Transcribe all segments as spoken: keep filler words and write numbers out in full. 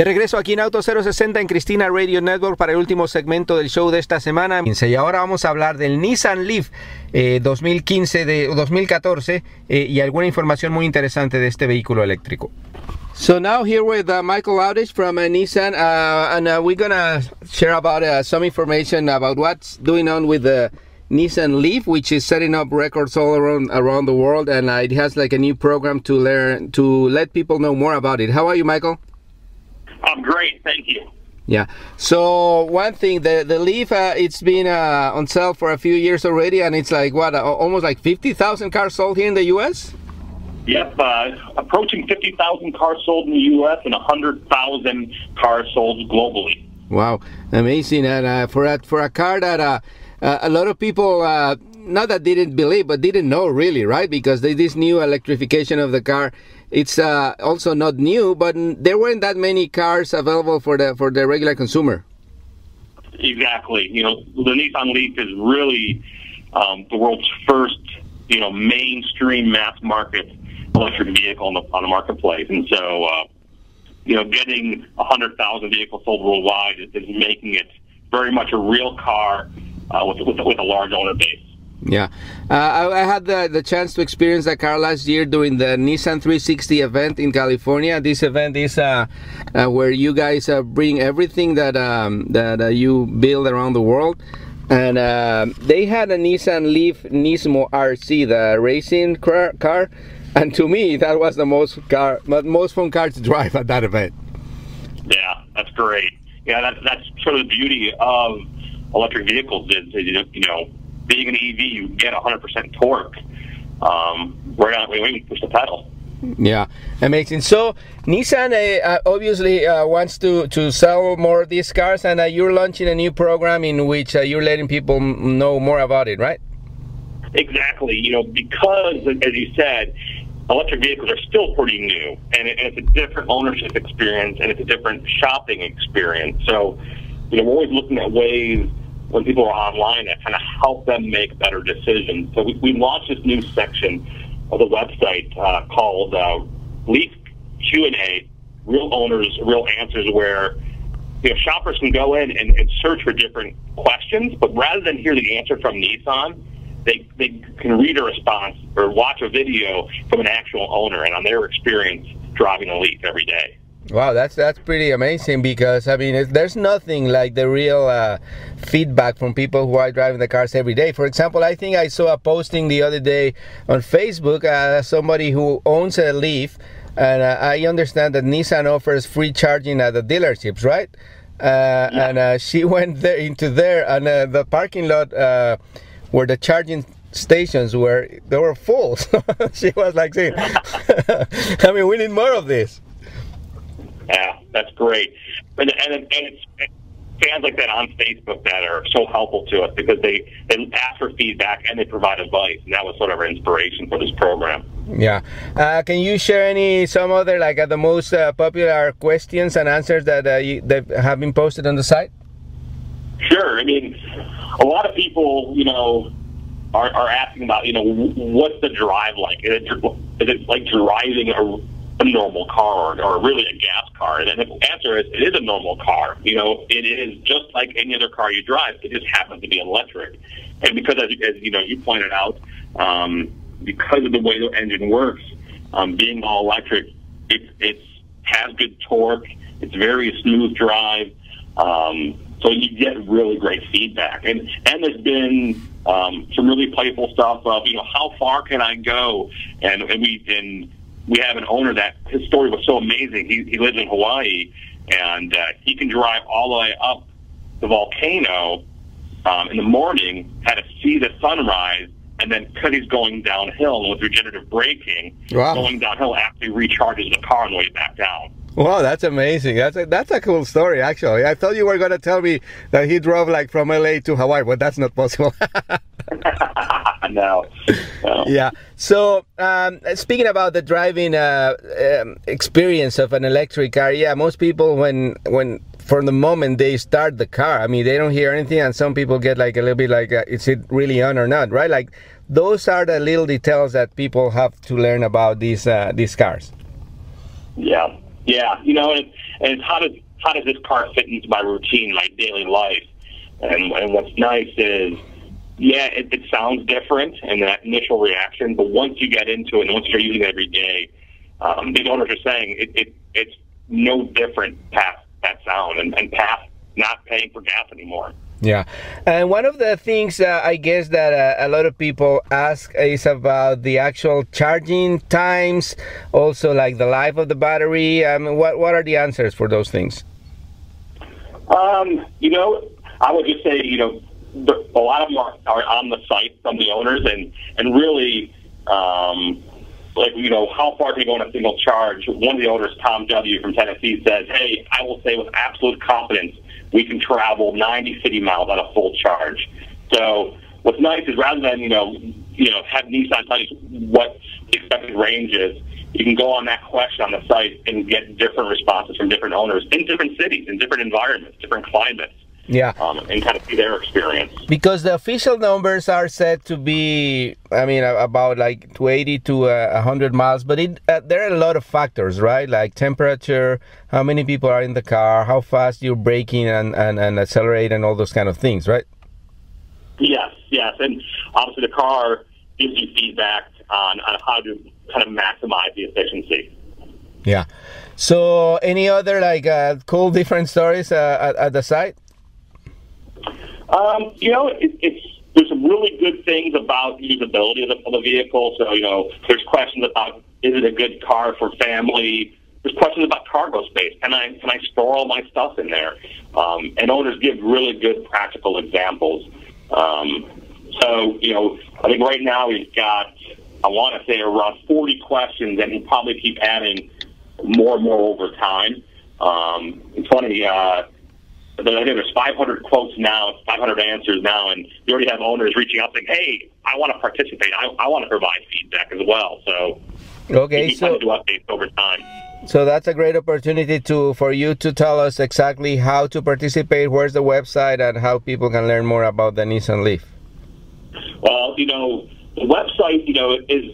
De regreso aquí en Auto cero sesenta en Cristina Radio Network para el último segmento del show de esta semana. Y ahora vamos a hablar del Nissan Leaf eh, dos mil quince de dos mil catorce eh, y alguna información muy interesante de este vehículo eléctrico. So now here with uh, Michael Adwesh from uh, Nissan, uh, and uh, we're gonna share about uh, some information about what's going on with the Nissan Leaf, which is setting up records all around around the world, and uh, it has like a new program to learn to let people know more about it. How are you, Michael? I'm great, thank you. Yeah. So one thing, the the Leaf, uh, it's been uh, on sale for a few years already, and it's like what, uh, almost like fifty thousand cars sold here in the U S. Yep, uh, approaching fifty thousand cars sold in the U S and one hundred thousand cars sold globally. Wow, amazing. And uh, for, a, for a car that uh, a lot of people, uh, not that didn't believe, but didn't know really, right? Because they, this new electrification of the car, it's uh, also not new, but there weren't that many cars available for the, for the regular consumer. Exactly. You know, the Nissan Leaf is really um, the world's first, you know, mainstream mass market electric vehicle on the, on the marketplace, and so uh, you know, getting a hundred thousand vehicles sold worldwide is, is making it very much a real car uh, with, with with a large owner base. Yeah, uh, I, I had the the chance to experience that car last year during the Nissan three sixty event in California. This event is uh, uh, where you guys uh, bring everything that um, that uh, you build around the world. And uh, they had a Nissan Leaf Nismo R C, the racing car, car, and to me that was the most car, most fun car to drive at that event. Yeah, that's great. Yeah, that's that's sort of the beauty of electric vehicles is, is you know, being an E V, you get one hundred percent torque um, right out when you push the pedal. Yeah, amazing. So Nissan uh, obviously uh, wants to to sell more of these cars, and uh, you're launching a new program in which uh, you're letting people know more about it, right? Exactly. You know, because as you said, electric vehicles are still pretty new, and, it, and it's a different ownership experience, and it's a different shopping experience. So, you know, we're always looking at ways when people are online that kind of help them make better decisions. So we, we launched this new section of the website uh, called uh, Leaf Q and A, Real Owners, Real Answers, where you know, shoppers can go in and, and search for different questions, but rather than hear the answer from Nissan, they, they can read a response or watch a video from an actual owner and on their experience driving a Leaf every day. Wow, that's that's pretty amazing, because I mean, it, there's nothing like the real uh, feedback from people who are driving the cars every day. For example, I think I saw a posting the other day on Facebook, uh, somebody who owns a Leaf, and uh, I understand that Nissan offers free charging at the dealerships, right? Uh, yeah. And uh, she went there into there, and uh, the parking lot uh, where the charging stations were, they were full. So she was like saying, I mean, we need more of this. Yeah, that's great, and and, and it's fans like that on Facebook that are so helpful to us, because they, they ask for feedback and they provide advice, and that was sort of our inspiration for this program. Yeah, uh, can you share any some other like uh, the most uh, popular questions and answers that uh, you, that have been posted on the site? Sure, I mean, a lot of people, you know, are are asking about, you know, what's the drive like? Is it, is it like driving a a normal car, or, or really a gas car? And the answer is, it is a normal car. You know, it is just like any other car you drive. It just happens to be electric. And because, as, as you know, you pointed out, um, because of the way the engine works, um, being all electric, it it's, has good torque. It's very smooth drive. Um, so you get really great feedback. And and there's been um, some really playful stuff of, you know, how far can I go? And, and we and we have an owner that his story was so amazing. He, he lives in Hawaii, and uh, he can drive all the way up the volcano um, in the morning, had to see the sunrise, and then because he's going downhill with regenerative braking, wow, going downhill actually recharges the car on the way back down. Wow, that's amazing. That's a, that's a cool story, actually. I thought you were going to tell me that he drove like from L A to Hawaii, but that's not possible. No. No. Yeah. So, um, speaking about the driving uh, um, experience of an electric car, yeah, most people when when from the moment they start the car, I mean, they don't hear anything, and some people get like a little bit like, uh, is it really on or not, right? Like, those are the little details that people have to learn about these uh, these cars. Yeah. Yeah. You know, and and it's how does how does this car fit into my routine, my daily life? And, and what's nice is, yeah, it, it sounds different in that initial reaction, but once you get into it and once you're using it every day, um, these owners are saying it, it it's no different past that sound and, and past not paying for gas anymore. Yeah, and one of the things uh, I guess that uh, a lot of people ask is about the actual charging times, also like the life of the battery. I mean, what what are the answers for those things? Um, you know, I would just say, you know, the, a lot of them are, are on the site from the owners, and and really, um, like you know, how far can you go on a single charge? One of the owners, Tom W. from Tennessee, says, "Hey, I will say with absolute confidence, we can travel ninety city miles on a full charge." So what's nice is rather than, you know, you know, have Nissan tell you what the expected range is, you can go on that question on the site and get different responses from different owners in different cities, in different environments, different climates. Yeah, um, and kind of see their experience. Because the official numbers are said to be, I mean, about like eighty to one hundred miles, but it, uh, there are a lot of factors, right? Like temperature, how many people are in the car, how fast you're braking and, and, and accelerate and all those kind of things, right? Yes, yes. And obviously the car gives you feedback on, on how to kind of maximize the efficiency. Yeah. So any other like uh, cool different stories uh, at, at the site? Um, you know, it, it's, there's some really good things about usability of the, of the vehicle. So, you know, there's questions about, is it a good car for family? There's questions about cargo space. Can I, can I store all my stuff in there? Um, and owners give really good practical examples. Um, so, you know, I think right now we've got, I want to say around forty questions, and we'll probably keep adding more and more over time. Um, it's funny, uh, I think there's five hundred quotes now, five hundred answers now, and you already have owners reaching out saying, "Hey, I want to participate. I, I want to provide feedback as well." So, okay, so do updates over time. So that's a great opportunity to for you to tell us exactly how to participate. Where's the website and how people can learn more about the Nissan Leaf? Well, you know, the website, you know, is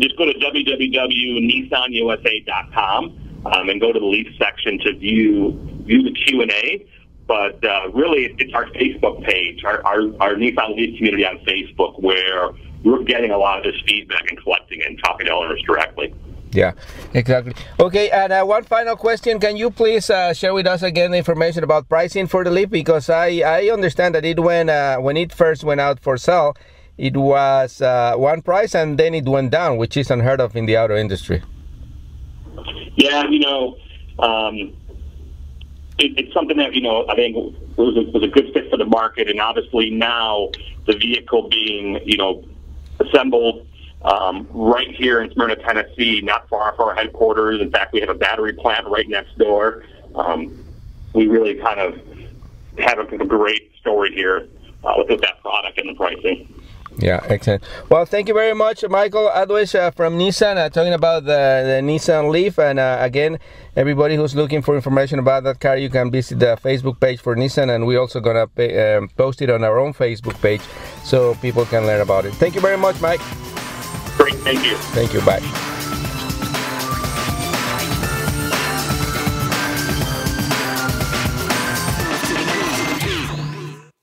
just go to w w w dot nissan u s a dot com um, and go to the Leaf section to view view the Q and A. But uh, really, it's our Facebook page, our, our, our Nissan Leaf community on Facebook, where we're getting a lot of this feedback and collecting and talking to owners directly. Yeah, exactly. Okay, and uh, one final question. Can you please uh, share with us again the information about pricing for the Leaf? Because I, I understand that it went, uh, when it first went out for sale, it was uh, one price and then it went down, which is unheard of in the auto industry. Yeah, you know... Um, It's something that, you know, I think was a, was a good fit for the market, and obviously now the vehicle being, you know, assembled um, right here in Smyrna, Tennessee, not far from our headquarters. In fact, we have a battery plant right next door. Um, we really kind of have a, a great story here uh, with, with that product and the pricing. Yeah, excellent. Well, thank you very much, Michael Adwesh uh, from Nissan, uh, talking about the, the Nissan Leaf. And uh, again, everybody who's looking for information about that car, you can visit the Facebook page for Nissan, and we're also going to um, post it on our own Facebook page so people can learn about it. Thank you very much, Mike. Great, thank you. Thank you, bye.